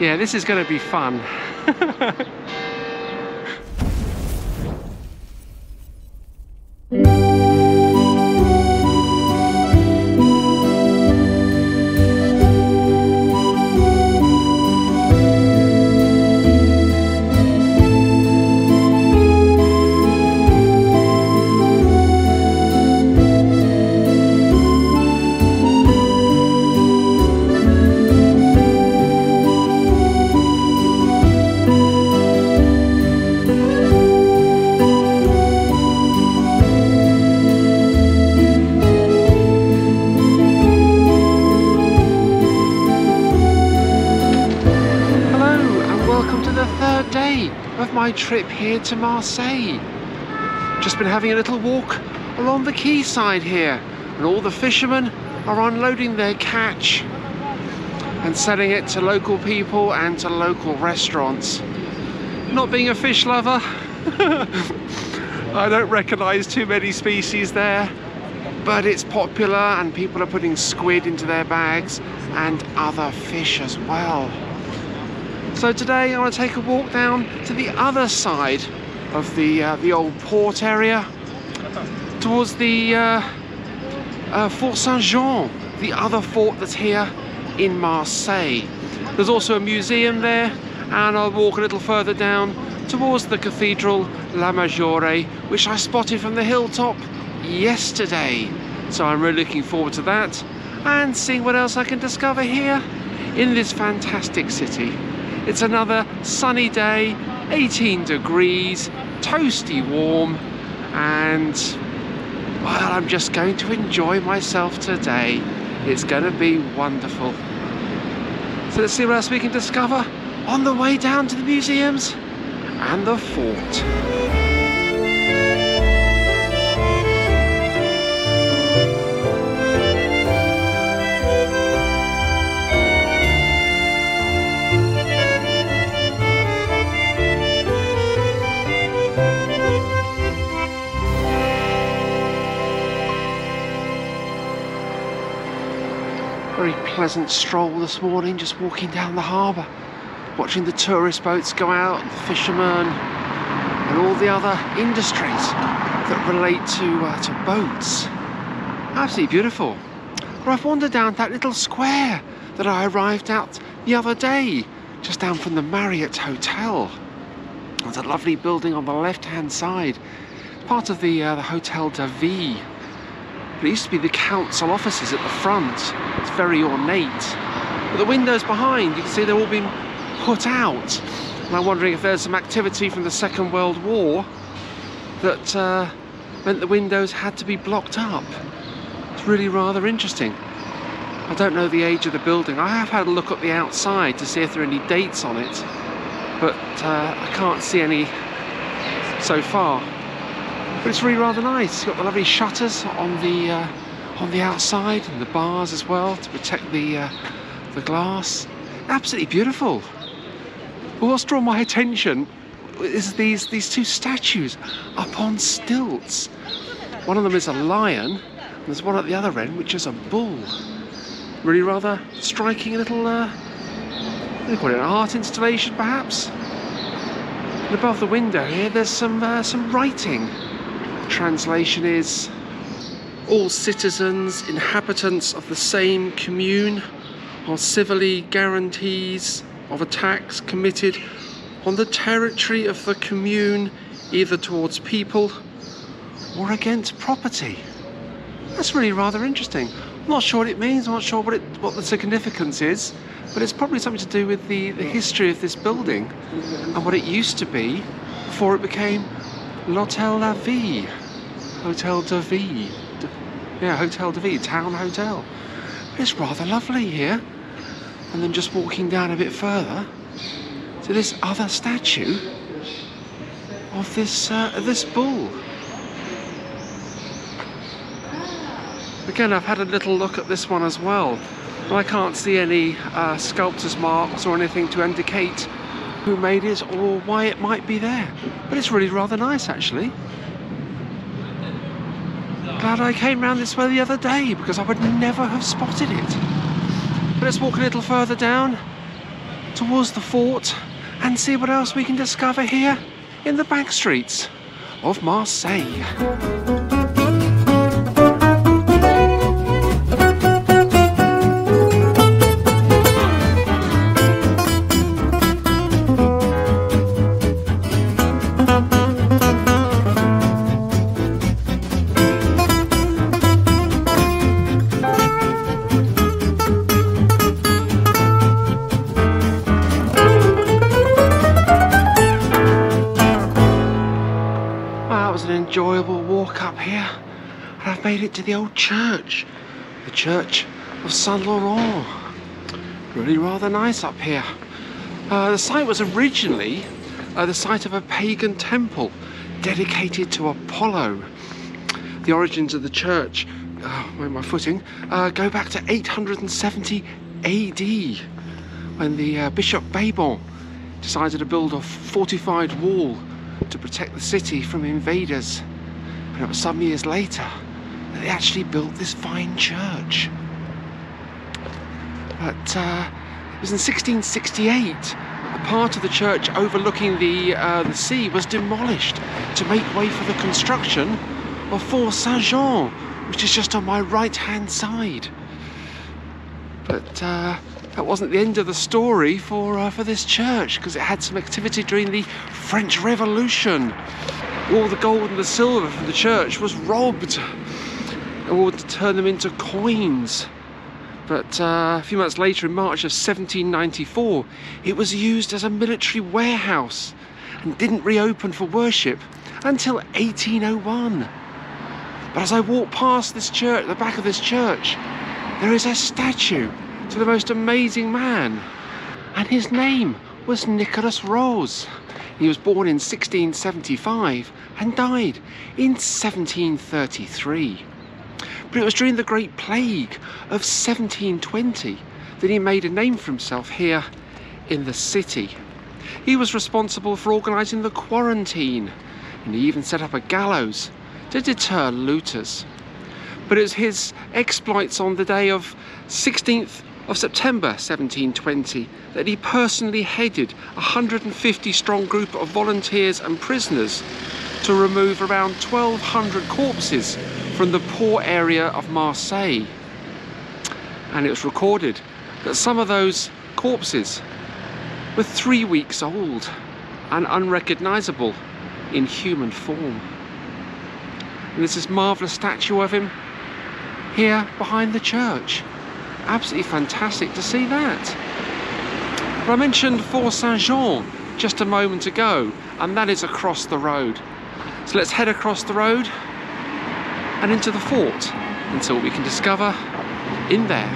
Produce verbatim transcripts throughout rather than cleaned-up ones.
Yeah, this is going to be fun. Trip here to Marseille. Just been having a little walk along the quayside here, and all the fishermen are unloading their catch and selling it to local people and to local restaurants. Not being a fish lover, I don't recognize too many species there, but it's popular and people are putting squid into their bags and other fish as well. So today I want to take a walk down to the other side of the uh, the old port area, towards the uh, uh, Fort Saint-Jean, the other fort that's here in Marseille. There's also a museum there, and I'll walk a little further down towards the Cathedral La Major, which I spotted from the hilltop yesterday. So I'm really looking forward to that and seeing what else I can discover here in this fantastic city. It's another sunny day, eighteen degrees, toasty warm, and well, I'm just going to enjoy myself today. It's going to be wonderful. So let's see what else we can discover on the way down to the museums and the fort. Pleasant stroll this morning, just walking down the harbour, watching the tourist boats go out, the fishermen, and all the other industries that relate to uh, to boats. Absolutely beautiful. But I've wandered down that little square that I arrived at the other day, just down from the Marriott Hotel. There's a lovely building on the left-hand side, part of the, uh, the Hotel de Ville. It used to be the council offices at the front. It's very ornate. But the windows behind, you can see they've all been put out. And I'm wondering if there's some activity from the Second World War that uh, meant the windows had to be blocked up. It's really rather interesting. I don't know the age of the building. I have had a look at the outside to see if there are any dates on it, but uh, I can't see any so far. But it's really rather nice. It's got the lovely shutters on the uh, on the outside, and the bars as well to protect the uh, the glass. Absolutely beautiful. But what's drawn my attention is these these two statues up on stilts. One of them is a lion, and there's one at the other end which is a bull. Really rather striking little. Uh, what do you call it? An art installation, perhaps. And above the window here, there's some uh, some writing. Translation is, all citizens, inhabitants of the same commune, are civilly guarantees of attacks committed on the territory of the commune, either towards people or against property. That's really rather interesting. I'm not sure what it means, I'm not sure what, it, what the significance is, but it's probably something to do with the, the history of this building and what it used to be before it became L'Hôtel La Ville, Hotel de Ville, de, yeah, Hotel de Ville, Town Hotel. It's rather lovely here. And then just walking down a bit further to this other statue of this uh, this bull. Again, I've had a little look at this one as well, and I can't see any uh, sculptor's marks or anything to indicate who made it or why it might be there. But it's really rather nice, actually. Glad I came round this way the other day, because I would never have spotted it. But let's walk a little further down towards the fort and see what else we can discover here in the back streets of Marseille. Enjoyable walk up here, and I've made it to the old church, the Church of Saint Laurent. Really rather nice up here. Uh, the site was originally uh, the site of a pagan temple dedicated to Apollo. The origins of the church, uh, where my footing, uh, go back to eight hundred seventy A D, when the uh, Bishop Babon decided to build a fortified wall to protect the city from invaders, and it was some years later that they actually built this fine church. But uh, it was in sixteen sixty-eight that the part of the church overlooking the, uh, the sea was demolished to make way for the construction of Fort Saint-Jean, which is just on my right hand side. But uh, that wasn't the end of the story for, uh, for this church, because it had some activity during the French Revolution. All the gold and the silver from the church was robbed in order to turn them into coins. But uh, a few months later, in March of seventeen ninety-four, it was used as a military warehouse and didn't reopen for worship until eighteen oh one. But as I walk past this church, the back of this church, there is a statue to the most amazing man, and his name was Nicolas Roze. He was born in sixteen seventy-five and died in seventeen thirty-three. But it was during the Great Plague of seventeen twenty that he made a name for himself here in the city. He was responsible for organising the quarantine, and he even set up a gallows to deter looters. But it was his exploits on the day of sixteenth of September seventeen twenty that he personally headed a one hundred fifty strong group of volunteers and prisoners to remove around twelve hundred corpses from the poor area of Marseille. And it was recorded that some of those corpses were three weeks old and unrecognisable in human form. And there's this marvellous statue of him here behind the church. Absolutely fantastic to see that. But I mentioned Fort Saint-Jean just a moment ago, and that is across the road. So let's head across the road and into the fort and see what we can discover in there.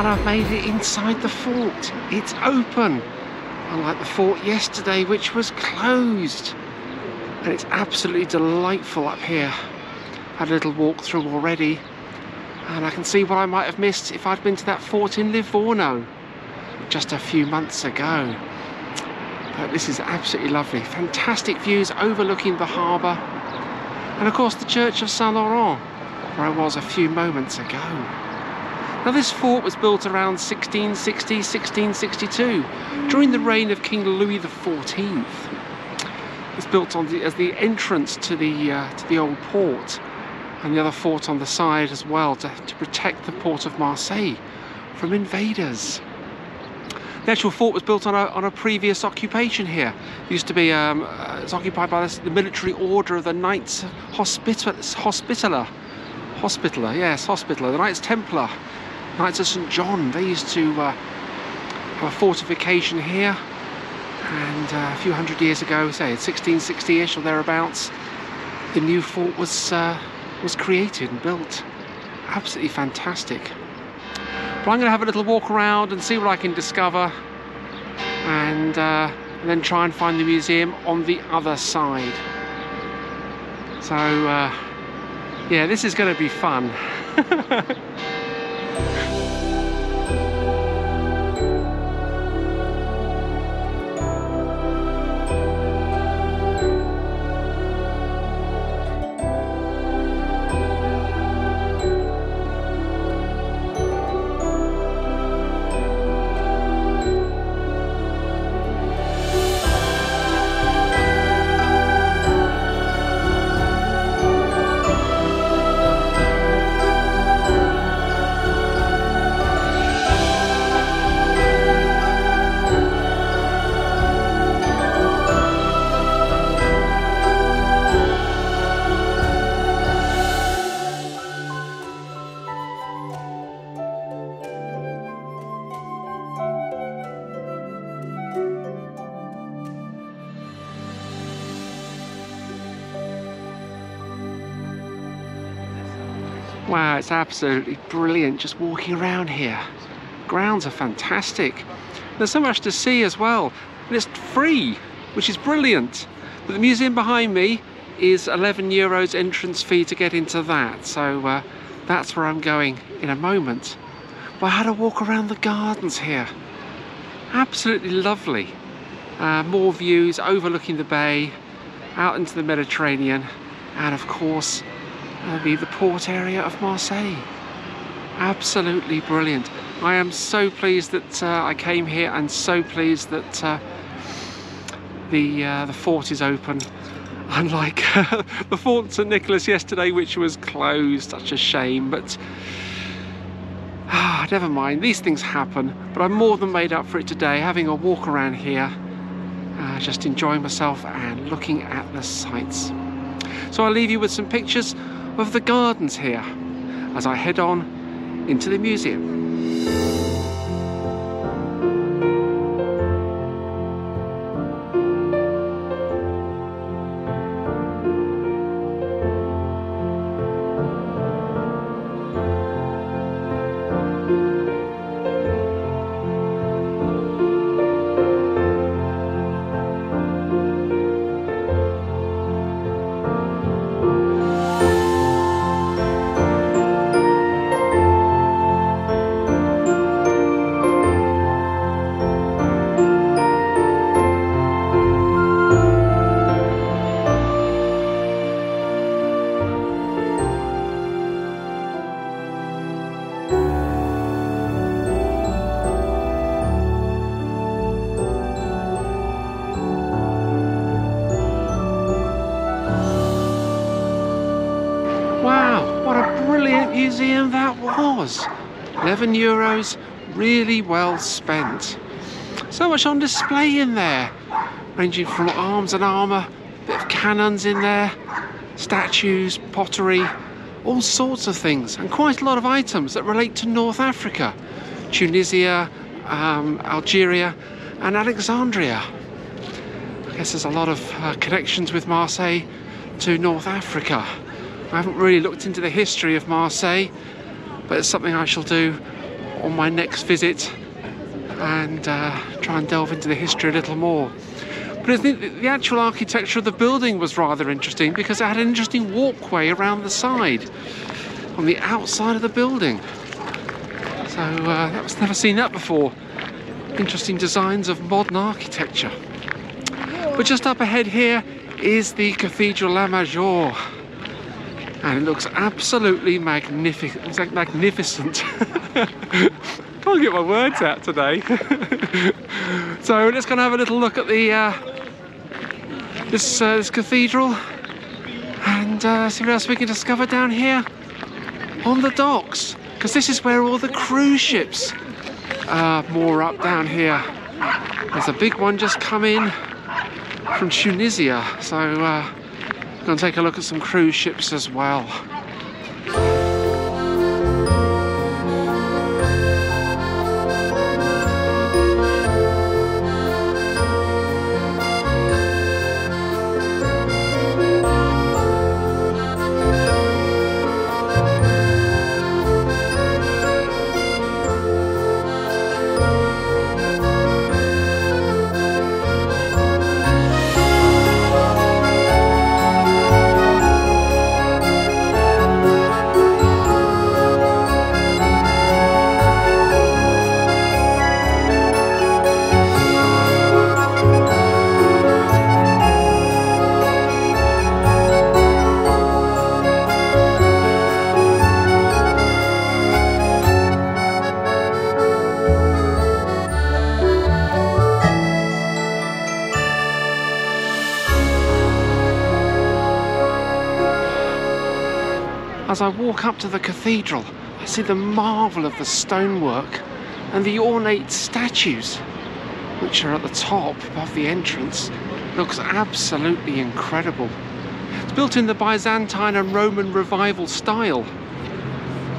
I've made it inside the fort. It's open, unlike the fort yesterday, which was closed. And it's absolutely delightful up here. Had a little walk through already, and I can see what I might have missed if I'd been to that fort in Livorno just a few months ago. But this is absolutely lovely. Fantastic views overlooking the harbour, and of course the Church of Saint Laurent, where I was a few moments ago. Now this fort was built around sixteen sixty, sixteen sixty-two, during the reign of King Louis the fourteenth. It was built on the, as the entrance to the, uh, to the old port, and the other fort on the side as well, to, to protect the port of Marseille from invaders. The actual fort was built on a, on a previous occupation here. It used to be um, uh, it's occupied by the, the military order of the Knights Hospital, Hospitaller, Hospitaller, yes, Hospitaller, the Knights Templar. Knights of Saint John, they used to uh, our fortification here, and uh, a few hundred years ago, say sixteen sixty-ish or thereabouts, the new fort was uh, was created and built. Absolutely fantastic. But I'm going to have a little walk around and see what I can discover, and, uh, and then try and find the museum on the other side. So uh, yeah, this is going to be fun. Wow, it's absolutely brilliant just walking around here. Grounds are fantastic. There's so much to see as well, and it's free, which is brilliant. But the museum behind me is eleven euros entrance fee to get into that, so uh, that's where I'm going in a moment. But I had a walk around the gardens here. Absolutely lovely. Uh, more views overlooking the bay, out into the Mediterranean, and of course, that'll be the port area of Marseille. Absolutely brilliant. I am so pleased that uh, I came here, and so pleased that uh, the uh, the fort is open. Unlike uh, the Fort Saint Nicholas yesterday, which was closed, such a shame. But ah, never mind. These things happen. But I'm more than made up for it today, having a walk around here, uh, just enjoying myself and looking at the sights. So I'll leave you with some pictures of the gardens here as I head on into the museum. Museum that was. eleven euros, really well spent. So much on display in there, ranging from arms and armour, a bit of cannons in there, statues, pottery, all sorts of things, and quite a lot of items that relate to North Africa, Tunisia, um, Algeria and Alexandria. I guess there's a lot of uh, connections with Marseille to North Africa. I haven't really looked into the history of Marseille, but it's something I shall do on my next visit, and uh, try and delve into the history a little more. But I think the actual architecture of the building was rather interesting, because it had an interesting walkway around the side, on the outside of the building. So uh, that was never seen that before. Interesting designs of modern architecture. But just up ahead here is the Cathedral La Major. And it looks absolutely magnificent. It's like magnificent. Can't get my words out today. So let's go and have a little look at the uh, this, uh, this cathedral, and uh, see what else we can discover down here on the docks. Because this is where all the cruise ships uh, moor up down here. There's a big one just come in from Tunisia. So. Uh, We'll take a look at some cruise ships as well. As I walk up to the cathedral, I see the marvel of the stonework and the ornate statues, which are at the top above the entrance. It looks absolutely incredible. It's built in the Byzantine and Roman Revival style,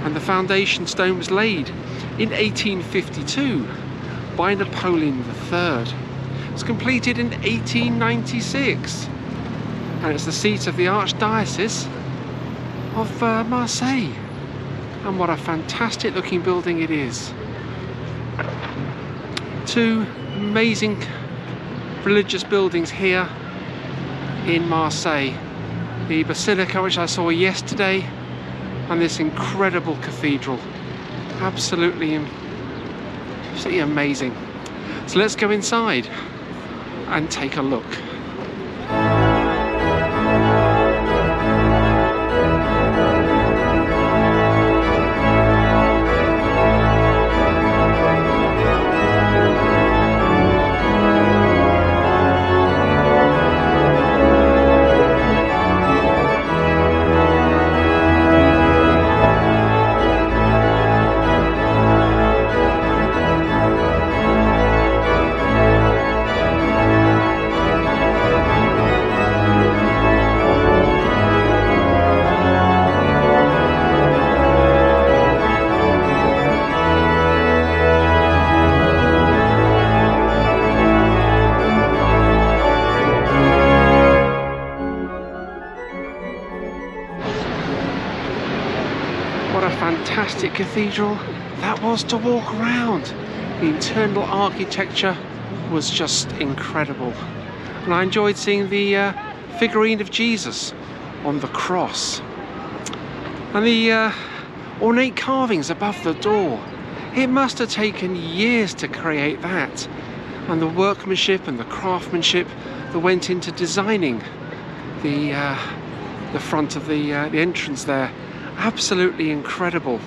and the foundation stone was laid in eighteen fifty-two by Napoleon the third. It was completed in eighteen ninety-six, and it's the seat of the Archdiocese of uh, Marseille. And what a fantastic looking building it is. Two amazing religious buildings here in Marseille. The basilica, which I saw yesterday, and this incredible cathedral. Absolutely, absolutely amazing. So let's go inside and take a look. Fantastic cathedral that was to walk around. The internal architecture was just incredible, and I enjoyed seeing the uh, figurine of Jesus on the cross, and the uh, ornate carvings above the door. It must have taken years to create that, and the workmanship and the craftsmanship that went into designing the uh, the front of the, uh, the entrance there. Absolutely incredible.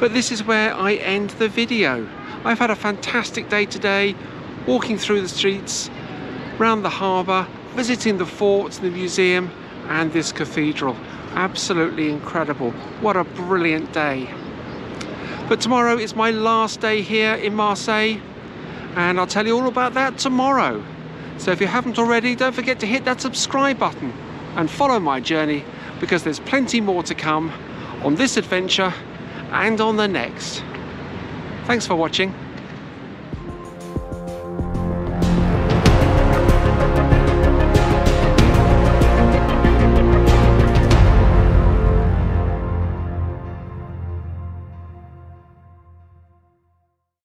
But this is where I end the video. I've had a fantastic day today, walking through the streets, round the harbour, visiting the fort, the museum, and this cathedral. Absolutely incredible. What a brilliant day. But tomorrow is my last day here in Marseille, and I'll tell you all about that tomorrow. So if you haven't already, don't forget to hit that subscribe button and follow my journey, because there's plenty more to come on this adventure and on the next. Thanks for watching.